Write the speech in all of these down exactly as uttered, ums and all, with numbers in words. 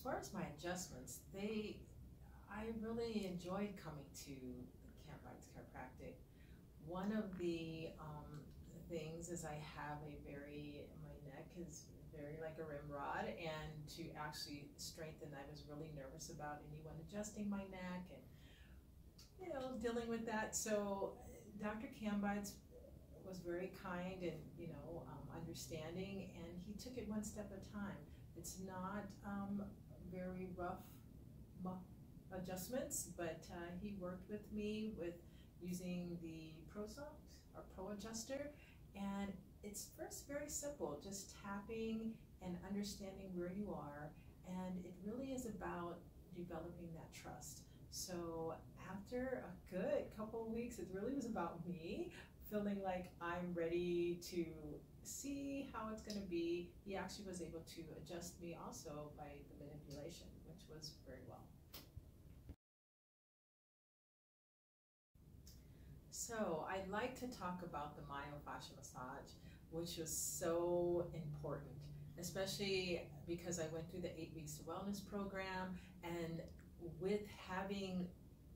as far as my adjustments, they, I really enjoyed coming to Kambeitz Chiropractic. One of the um, things is I have a very, my neck is very like a rim rod, and to actually strengthen, I was really nervous about anyone adjusting my neck and, you know, dealing with that. So Doctor Kambeitz was very kind and, you know, um, understanding, and he took it one step at a time. It's not um, very rough adjustments, but uh, he worked with me with using the ProSoft or ProAdjuster, and it's first very simple, just tapping and understanding where you are, and it really is about developing that trust. So after a good couple of weeks, it really was about me feeling like I'm ready to see how it's going to be. He actually was able to adjust me also by the manipulation, which was very well. So I'd like to talk about the myofascial massage, which was so important, especially because I went through the eight weeks to wellness program, and with having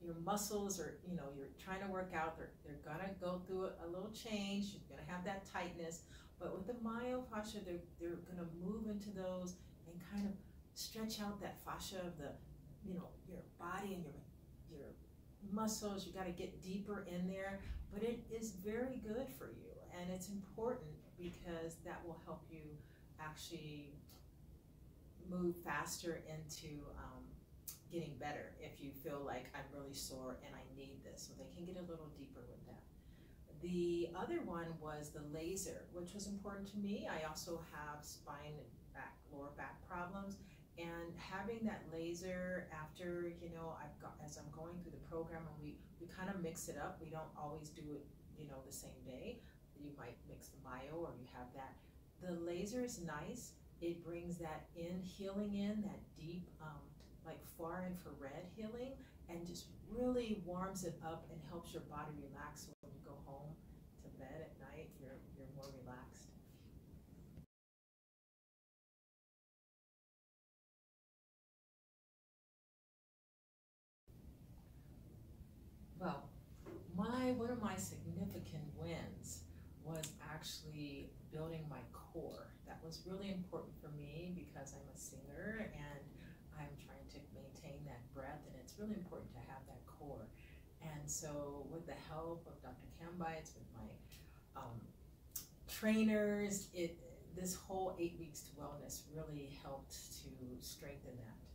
your muscles, or you know, you're trying to work out, they're, they're gonna go through a little change, you're gonna have that tightness, but with the myofascia, they're, they're gonna move into those and kind of stretch out that fascia of the, you know, your body and your, your muscles. You gotta get deeper in there, but it is very good for you, and it's important because that will help you actually move faster into um, getting better if you feel like I'm really sore and I need this. So they can get a little deeper with that. The other one was the laser, which was important to me. I also have spine and back, lower back problems, and having that laser after, you know, I've got, as I'm going through the program, and we, we kind of mix it up. We don't always do it, you know, the same day. You might mix the myo, or you have that. The laser is nice. It brings that in healing in, that deep, um, like far infrared healing, and just really warms it up and helps your body relax. So when you go home to bed at night, you're, you're more relaxed. Well, my, one of my significant wins was actually building my core. That was really important for me because I'm a singer and I'm trying to maintain that breath, and it's really important to have that core. And so with the help of Doctor Kambeitz, with my um, trainers, it, this whole eight weeks to wellness really helped to strengthen that.